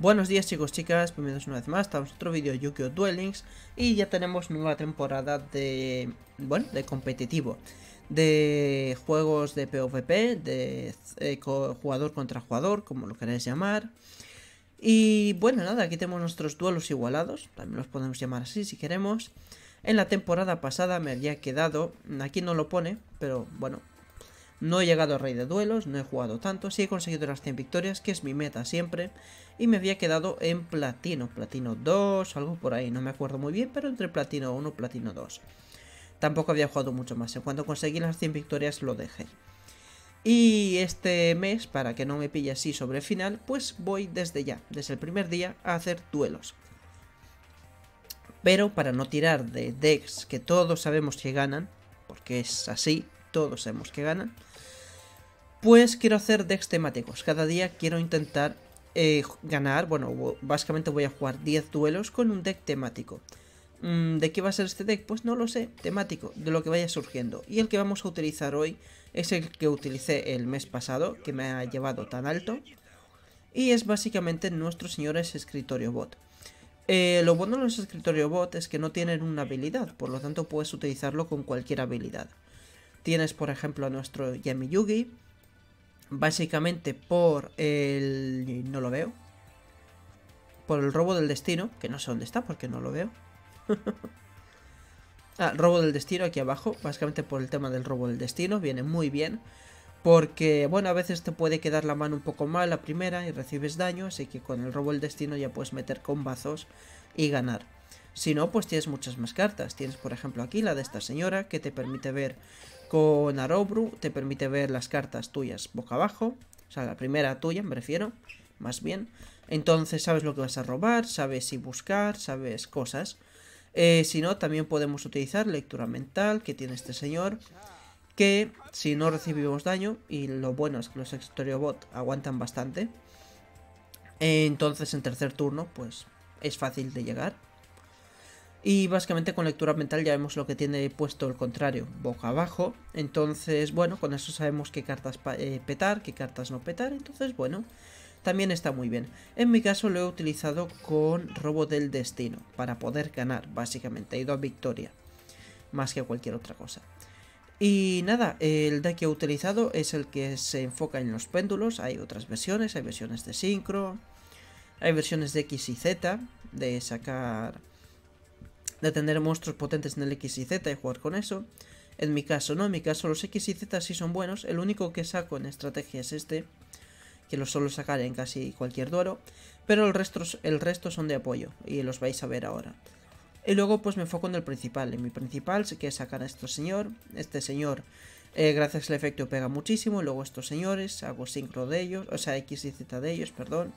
Buenos días chicos, chicas, bienvenidos una vez más, estamos en otro vídeo de Yu-Gi-Oh! Duel Links. Y ya tenemos nueva temporada de, bueno, de competitivo, de juegos de PvP, de jugador contra jugador, como lo queráis llamar. Y bueno, nada, aquí tenemos nuestros duelos igualados, también los podemos llamar así si queremos. En la temporada pasada me había quedado, aquí no lo pone, pero bueno, no he llegado a rey de duelos, no he jugado tanto, sí he conseguido las 100 victorias, que es mi meta siempre. Y me había quedado en platino, platino 2, algo por ahí, no me acuerdo muy bien, pero entre platino 1 y platino 2. Tampoco había jugado mucho más, en cuanto conseguí las 100 victorias lo dejé. Y este mes, para que no me pille así sobre el final, pues voy desde ya, desde el primer día, a hacer duelos. Pero para no tirar de decks que todos sabemos que ganan, porque es así, todos sabemos que ganan, pues quiero hacer decks temáticos. Cada día quiero intentar ganar, bueno, básicamente voy a jugar 10 duelos con un deck temático. ¿De qué va a ser este deck? Pues no lo sé, temático, de lo que vaya surgiendo. Y el que vamos a utilizar hoy es el que utilicé el mes pasado, que me ha llevado tan alto. Y es básicamente nuestros señores Escritorio Bot. Lo bueno de los Escritorio Bot es que no tienen una habilidad, por lo tanto puedes utilizarlo con cualquier habilidad. Tienes por ejemplo a nuestro Yami Yugi, básicamente por el... no lo veo. Por el robo del destino, que no sé dónde está porque no lo veo. Ah, robo del destino aquí abajo, básicamente por el tema del robo del destino, viene muy bien. Porque, bueno, a veces te puede quedar la mano un poco mal la primera y recibes daño, así que con el robo del destino ya puedes meter combazos y ganar. Si no, pues tienes muchas más cartas. Tienes, por ejemplo, aquí la de esta señora, que te permite ver con Arobru, te permite ver las cartas tuyas boca abajo. O sea, la primera tuya, me refiero, más bien. Entonces sabes lo que vas a robar, sabes si buscar, sabes cosas. Si no, también podemos utilizar lectura mental, que tiene este señor, que si no recibimos daño, y lo bueno es que los Escritorio Bot aguantan bastante, entonces en tercer turno pues es fácil de llegar. Y básicamente con lectura mental ya vemos lo que tiene puesto el contrario boca abajo, entonces bueno, con eso sabemos qué cartas petar, qué cartas no petar, entonces bueno, también está muy bien. En mi caso lo he utilizado con robo del destino, para poder ganar básicamente, he ido a victoria, más que a cualquier otra cosa. Y nada, el deck que he utilizado es el que se enfoca en los péndulos. Hay otras versiones, hay versiones de sincro, hay versiones de X y Z, de sacar, de tener monstruos potentes en el X y Z y jugar con eso. En mi caso no, en mi caso los X y Z sí son buenos. El único que saco en estrategia es este, que lo suelo sacar en casi cualquier duelo, pero el resto son de apoyo y los vais a ver ahora. Y luego pues me enfoco en el principal. En mi principal sí que sacar a este señor. Este señor, gracias al efecto, pega muchísimo. Luego estos señores, hago sincro de ellos, o sea, X y Z de ellos, perdón.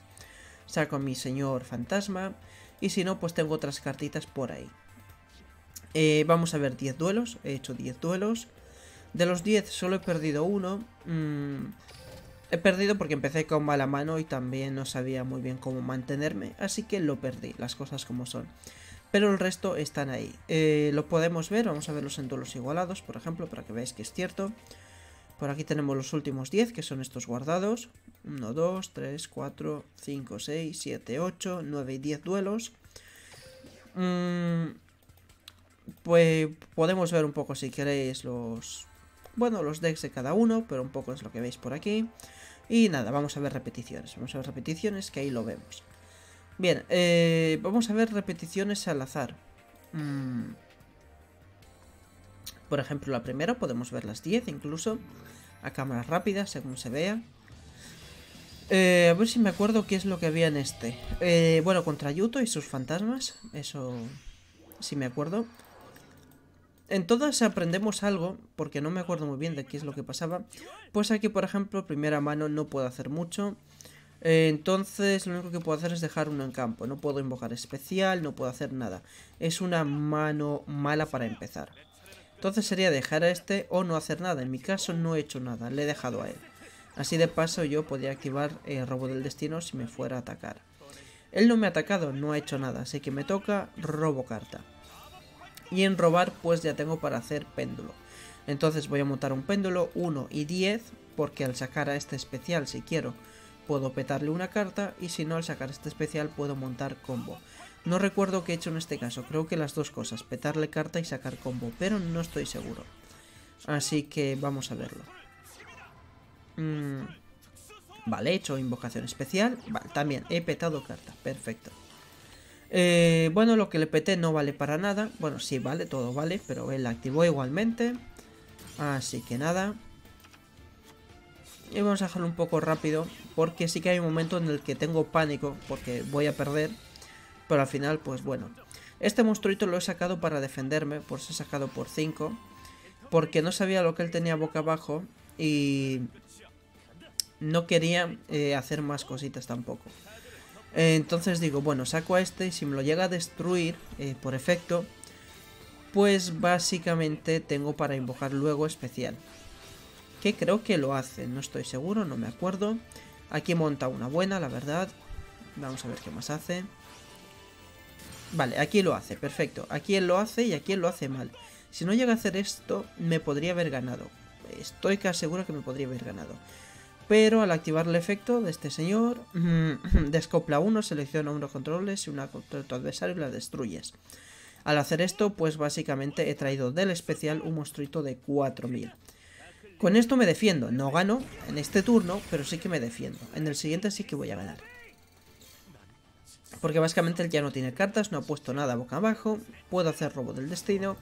Saco a mi señor fantasma. Y si no, pues tengo otras cartitas por ahí. Vamos a ver 10 duelos. He hecho 10 duelos. De los 10 solo he perdido uno. He perdido porque empecé con mala mano y también no sabía muy bien cómo mantenerme. Así que lo perdí, las cosas como son. Pero el resto están ahí. Lo podemos ver, vamos a verlos en duelos igualados, por ejemplo, para que veáis que es cierto. Por aquí tenemos los últimos 10, que son estos guardados. 1, 2, 3, 4, 5, 6, 7, 8, 9 y 10 duelos. Pues podemos ver un poco, si queréis, los... bueno, los decks de cada uno, pero un poco es lo que veis por aquí. Y nada, vamos a ver repeticiones. Vamos a ver repeticiones, que ahí lo vemos. Bien, vamos a ver repeticiones al azar. Por ejemplo, la primera, podemos ver las 10 incluso, a cámara rápida, según se vea. A ver si me acuerdo qué es lo que había en este. Bueno, contra Yuto y sus fantasmas, eso sí me acuerdo. En todas aprendemos algo, porque no me acuerdo muy bien de qué es lo que pasaba. Pues aquí, por ejemplo, primera mano no puedo hacer mucho. Entonces lo único que puedo hacer es dejar uno en campo. No puedo invocar especial, no puedo hacer nada. Es una mano mala para empezar. Entonces sería dejar a este o no hacer nada. En mi caso no he hecho nada, le he dejado a él. Así de paso yo podría activar el robo del destino si me fuera a atacar. Él no me ha atacado, no ha hecho nada, así que me toca robo carta. Y en robar pues ya tengo para hacer péndulo. Entonces voy a montar un péndulo 1 y 10, porque al sacar a este especial, si quiero, puedo petarle una carta y si no, al sacar este especial puedo montar combo. No recuerdo qué he hecho en este caso, creo que las dos cosas, petarle carta y sacar combo, pero no estoy seguro. Así que vamos a verlo. Vale, he hecho invocación especial, vale, también he petado carta, perfecto. Bueno, lo que le peté no vale para nada, bueno, sí vale, todo vale, pero él la activó igualmente. Así que nada. Y vamos a dejarlo un poco rápido, porque sí que hay un momento en el que tengo pánico, porque voy a perder. Pero al final, pues bueno. Este monstruito lo he sacado para defenderme. Por eso he sacado por 5. Porque no sabía lo que él tenía boca abajo. Y no quería hacer más cositas tampoco. Entonces digo, bueno, saco a este. Y si me lo llega a destruir por efecto, pues básicamente tengo para invocar luego especial. Que creo que lo hace. No estoy seguro, no me acuerdo. Aquí monta una buena, la verdad. Vamos a ver qué más hace. Vale, aquí lo hace, perfecto. Aquí él lo hace y aquí él lo hace mal. Si no llega a hacer esto, me podría haber ganado. Estoy casi seguro que me podría haber ganado. Pero al activar el efecto de este señor, descopla uno, selecciona uno controles y una contra tu adversario y la destruyes. Al hacer esto, pues básicamente he traído del especial un monstruito de 4000. Con esto me defiendo. No gano en este turno, pero sí que me defiendo. En el siguiente sí que voy a ganar. Porque básicamente él ya no tiene cartas, no ha puesto nada boca abajo, puedo hacer robo del destino.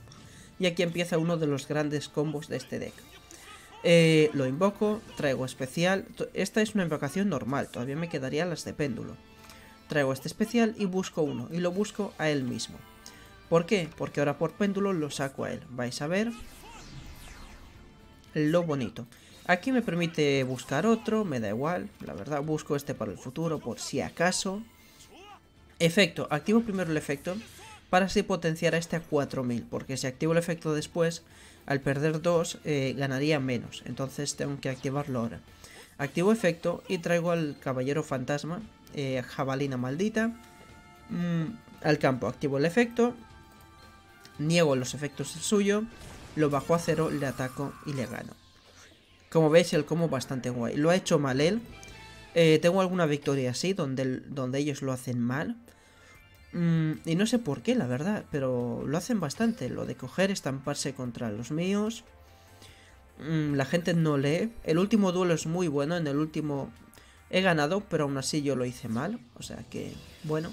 Y aquí empieza uno de los grandes combos de este deck. Lo invoco, traigo especial. Esta es una invocación normal, todavía me quedarían las de péndulo. Traigo este especial y busco uno, y lo busco a él mismo. ¿Por qué? Porque ahora por péndulo lo saco a él. Vais a ver lo bonito. Aquí me permite buscar otro, me da igual, la verdad, busco este para el futuro por si acaso. Efecto, activo primero el efecto para así potenciar a este a 4000, porque si activo el efecto después, al perder 2 ganaría menos, entonces tengo que activarlo ahora. Activo efecto y traigo al caballero fantasma, jabalina maldita, al campo. Activo el efecto, niego los efectos del suyo, lo bajo a 0, le ataco y le gano. Como veis, el combo bastante guay, lo ha hecho mal él. Tengo alguna victoria así, donde ellos lo hacen mal. Y no sé por qué, la verdad, pero lo hacen bastante. Lo de coger, estamparse contra los míos. La gente no lee. El último duelo es muy bueno, en el último he ganado, pero aún así yo lo hice mal. O sea que, bueno,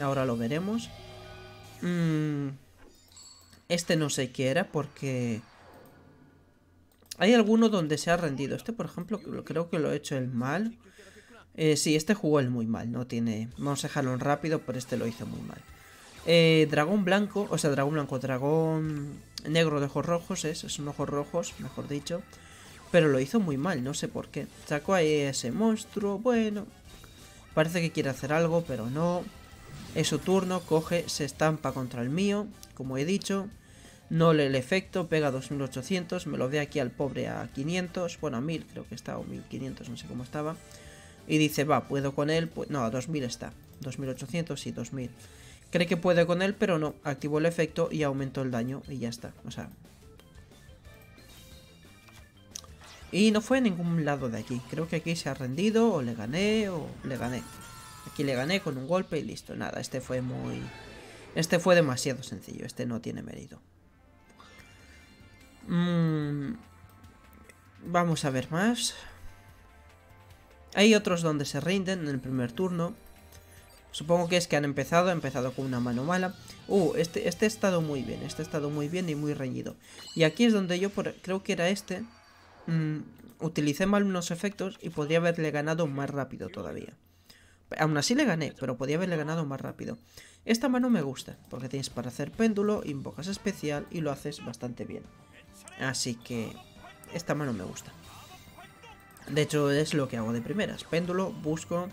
ahora lo veremos. Este no sé qué era, porque... hay alguno donde se ha rendido. Este, por ejemplo, creo que lo ha hecho el mal. Sí, este jugó el muy mal. No tiene... vamos a dejarlo en rápido, pero este lo hizo muy mal. Dragón blanco, o sea, dragón negro de ojos rojos, es un ojos rojos, mejor dicho. Pero lo hizo muy mal, no sé por qué. Sacó ahí ese monstruo, bueno. Parece que quiere hacer algo, pero no. Es su turno, coge, se estampa contra el mío, como he dicho. No lee el efecto, pega 2800, me lo ve aquí al pobre a 500, bueno a 1000 creo que está, o 1500, no sé cómo estaba. Y dice, va, puedo con él, pues, no, a 2000 está, 2800 y 2000. Cree que puede con él, pero no, activó el efecto y aumentó el daño y ya está, o sea. Y no fue a ningún lado de aquí, creo que aquí se ha rendido, o le gané. Aquí le gané con un golpe y listo, nada, este fue demasiado sencillo, este no tiene mérito. Vamos a ver más. Hay otros donde se rinden en el primer turno. Supongo que es que han empezado con una mano mala. Este ha estado muy bien. Este ha estado muy bien y muy reñido. Y aquí es donde yo creo que era este. Utilicé mal unos efectos y podría haberle ganado más rápido todavía. Aún así le gané, pero podía haberle ganado más rápido. Esta mano me gusta, porque tienes para hacer péndulo, invocas especial y lo haces bastante bien. Así que esta mano me gusta. De hecho es lo que hago de primeras. Péndulo, busco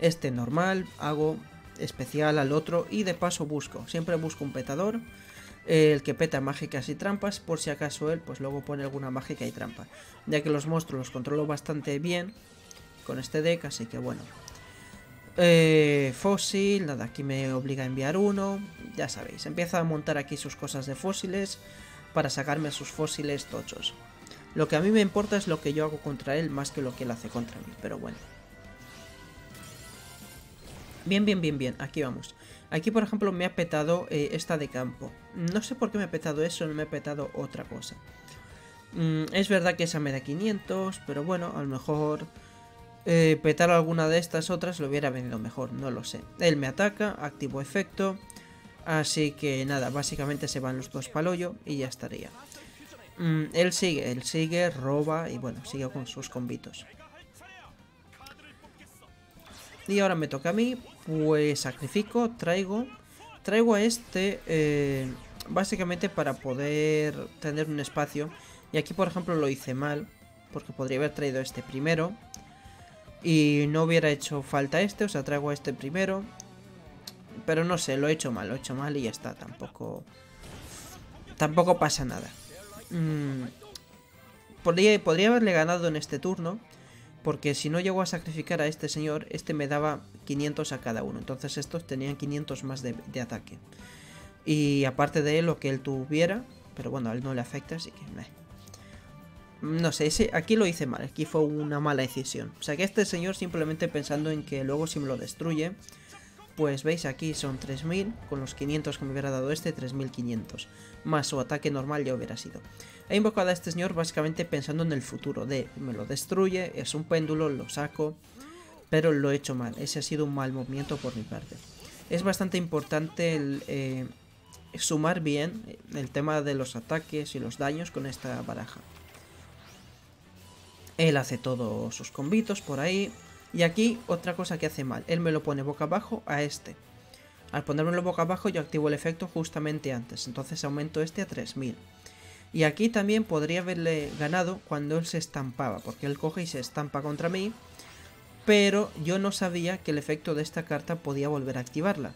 este normal, hago especial al otro y de paso busco. Siempre busco un petador, el que peta mágicas y trampas, por si acaso él pues luego pone alguna mágica y trampa. Ya que los monstruos los controlo bastante bien con este deck, así que bueno. Fósil, nada, aquí me obliga a enviar uno. Ya sabéis, empieza a montar aquí sus cosas de fósiles para sacarme sus fósiles tochos. Lo que a mí me importa es lo que yo hago contra él más que lo que él hace contra mí, pero bueno. Bien, bien, bien, bien. Aquí vamos. Aquí, por ejemplo, me ha petado esta de campo. No sé por qué me ha petado eso, no me ha petado otra cosa. Es verdad que esa me da 500, pero bueno, a lo mejor petar alguna de estas otras lo hubiera venido mejor, no lo sé. Él me ataca, activo efecto. Así que nada, básicamente se van los dos para el hoyo y ya estaría. Él sigue, roba y bueno, sigue con sus combitos. Y ahora me toca a mí, pues sacrifico, traigo a este básicamente para poder tener un espacio. Y aquí por ejemplo lo hice mal, porque podría haber traído a este primero y no hubiera hecho falta este, o sea, traigo a este primero. Pero no sé, lo he hecho mal y ya está, tampoco pasa nada. Podría haberle ganado en este turno, porque si no llego a sacrificar a este señor, este me daba 500 a cada uno. Entonces estos tenían 500 más de ataque. Y aparte de lo que él tuviera, pero bueno, a él no le afecta, así que... No sé, aquí lo hice mal, aquí fue una mala decisión. O sea que este señor simplemente pensando en que luego si me lo destruye... Pues veis, aquí son 3000, con los 500 que me hubiera dado este, 3500. Más su ataque normal ya hubiera sido. He invocado a este señor básicamente pensando en el futuro, de me lo destruye, es un péndulo, lo saco, pero lo he hecho mal. Ese ha sido un mal movimiento por mi parte. Es bastante importante el, sumar bien el tema de los ataques y los daños con esta baraja. Él hace todos sus combitos por ahí. Y aquí otra cosa que hace mal, él me lo pone boca abajo a este. Al ponérmelo boca abajo yo activo el efecto justamente antes, entonces aumento este a 3000. Y aquí también podría haberle ganado cuando él se estampaba, porque él coge y se estampa contra mí. Pero yo no sabía que el efecto de esta carta podía volver a activarla.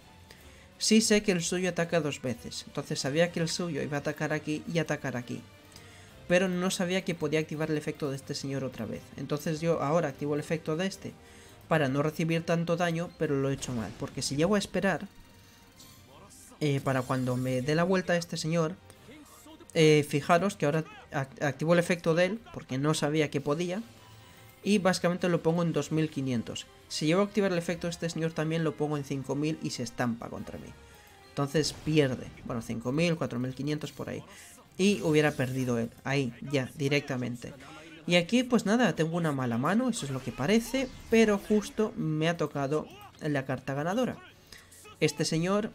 Sí sé que el suyo ataca dos veces, entonces sabía que el suyo iba a atacar aquí y atacar aquí. Pero no sabía que podía activar el efecto de este señor otra vez. Entonces yo ahora activo el efecto de este para no recibir tanto daño, pero lo he hecho mal. Porque si llego a esperar para cuando me dé la vuelta a este señor, fijaros que ahora activo el efecto de él, porque no sabía que podía. Y básicamente lo pongo en 2500. Si llego a activar el efecto de este señor también lo pongo en 5000 y se estampa contra mí. Entonces pierde, bueno, 5000, 4500 por ahí. Y hubiera perdido él, ahí, ya, directamente. Y aquí, pues nada, tengo una mala mano, eso es lo que parece. Pero justo me ha tocado la carta ganadora. Este señor,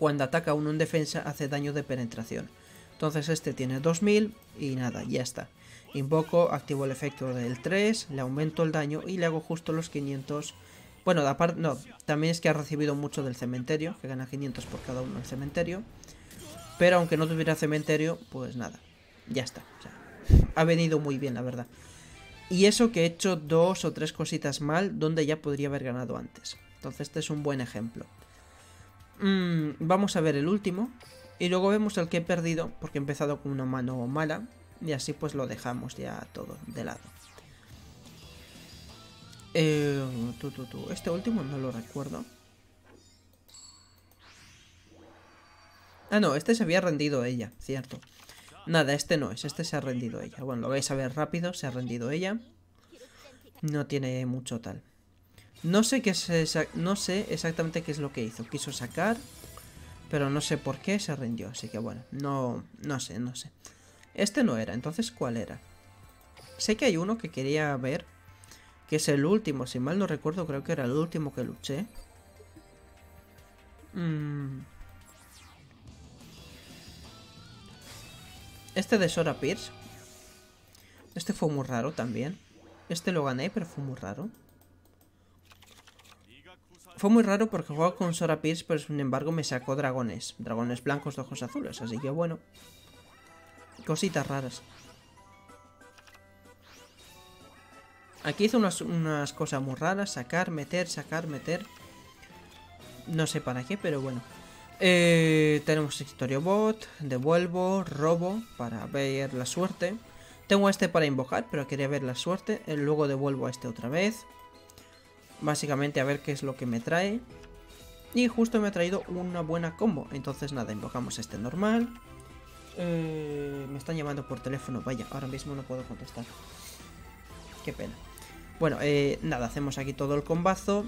cuando ataca a uno en defensa, hace daño de penetración. Entonces este tiene 2000 y nada, ya está. Invoco, activo el efecto del 3, le aumento el daño y le hago justo los 500. Bueno, aparte, no, también es que ha recibido mucho del cementerio, que gana 500 por cada uno del cementerio. Pero aunque no tuviera cementerio, pues nada, ya está. O sea, ha venido muy bien, la verdad. Y eso que he hecho 2 o 3 cositas mal, donde ya podría haber ganado antes. Entonces este es un buen ejemplo. Vamos a ver el último. Y luego vemos el que he perdido, porque he empezado con una mano mala. Y así pues lo dejamos ya todo de lado. Este último no lo recuerdo. Ah, no, este se había rendido ella, cierto. Nada, este no es, este se ha rendido ella. Bueno, lo vais a ver rápido, se ha rendido ella. No tiene mucho tal. No sé exactamente qué es lo que hizo. Quiso sacar, pero no sé por qué se rindió. Así que bueno, no sé. Este no era, entonces ¿cuál era? Sé que hay uno que quería ver, que es el último. Si mal no recuerdo, creo que era el último que luché. Este de Sora Pierce. Este fue muy raro también. Este lo gané, pero fue muy raro. Fue muy raro porque jugaba con Sora Pierce, pero sin embargo me sacó dragones. Dragones blancos de ojos azules, así que bueno. Cositas raras. Aquí hizo unas cosas muy raras. Sacar, meter. No sé para qué, pero bueno. Tenemos Escritorio Bot, devuelvo, robo para ver la suerte. Tengo a este para invocar, pero quería ver la suerte. Luego devuelvo a este otra vez. Básicamente a ver qué es lo que me trae. Y justo me ha traído una buena combo. Entonces nada, invocamos a este normal. Me están llamando por teléfono, vaya, ahora mismo no puedo contestar. Qué pena. Bueno, nada, hacemos aquí todo el combazo.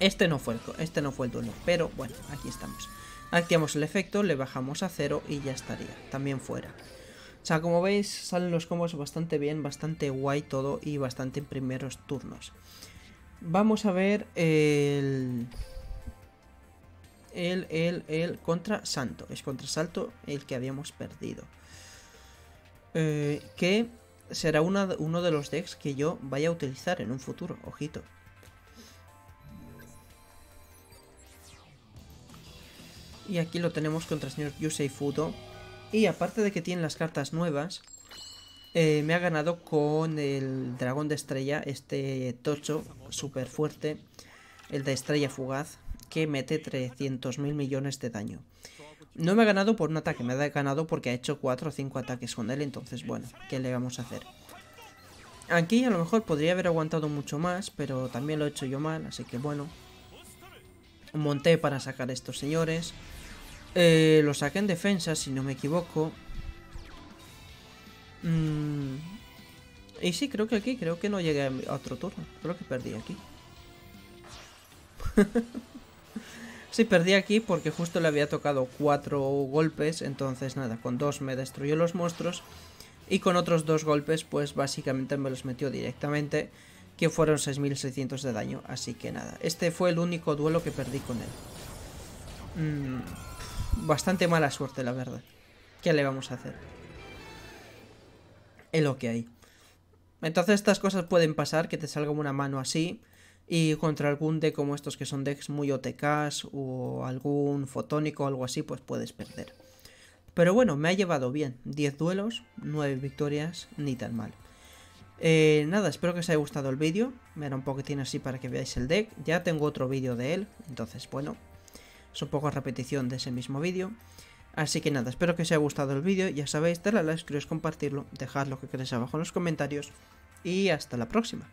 Este no fue el duelo, pero bueno, aquí estamos. Activamos el efecto, le bajamos a 0 y ya estaría, también fuera. O sea, como veis, salen los combos bastante bien, bastante guay todo y bastante en primeros turnos. Vamos a ver el contrasalto. Es contrasalto el que habíamos perdido. Que será uno de los decks que yo vaya a utilizar en un futuro, ojito. Y aquí lo tenemos contra el señor Yusei Fudo. Y aparte de que tiene las cartas nuevas, me ha ganado con el dragón de estrella, este tocho súper fuerte, el de estrella fugaz, que mete 300.000 millones de daño. No me ha ganado por un ataque, me ha ganado porque ha hecho 4 o 5 ataques con él, entonces bueno, ¿qué le vamos a hacer? Aquí a lo mejor podría haber aguantado mucho más, pero también lo he hecho yo mal, así que bueno. Monté para sacar a estos señores. Lo saqué en defensa, si no me equivoco. Y sí, creo que aquí, creo que no llegué a otro turno. Creo que perdí aquí. Sí, perdí aquí porque justo le había tocado 4 golpes. Entonces nada, con 2 me destruyó los monstruos. Y con otros 2 golpes, pues básicamente me los metió directamente. Que fueron 6.600 de daño. Así que nada, este fue el único duelo que perdí con él. Bastante mala suerte, la verdad. ¿Qué le vamos a hacer? Es lo que hay. Entonces estas cosas pueden pasar, que te salga una mano así. Y contra algún deck como estos que son decks muy OTKs o algún fotónico o algo así, pues puedes perder. Pero bueno, me ha llevado bien. 10 duelos, 9 victorias, ni tan mal. Nada, espero que os haya gustado el vídeo. Me hará un poquitín así para que veáis el deck. Ya tengo otro vídeo de él, entonces bueno, es un poco repetición de ese mismo vídeo. Así que nada, espero que os haya gustado el vídeo. Ya sabéis, darle a like, suscribiros, compartirlo, dejad lo que queréis abajo en los comentarios. Y hasta la próxima.